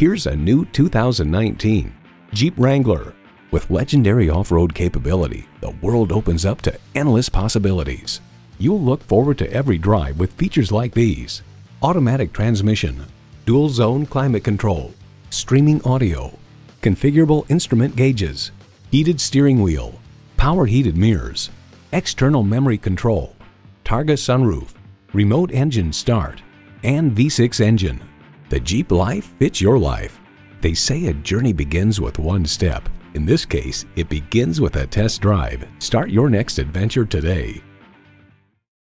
Here's a new 2019 Jeep Wrangler. With legendary off-road capability, the world opens up to endless possibilities. You'll look forward to every drive with features like these: automatic transmission, dual-zone climate control, streaming audio, configurable instrument gauges, heated steering wheel, power heated mirrors, external memory control, Targa sunroof, remote engine start, and V6 engine. The Jeep life fits your life. They say a journey begins with one step. In this case, it begins with a test drive. Start your next adventure today.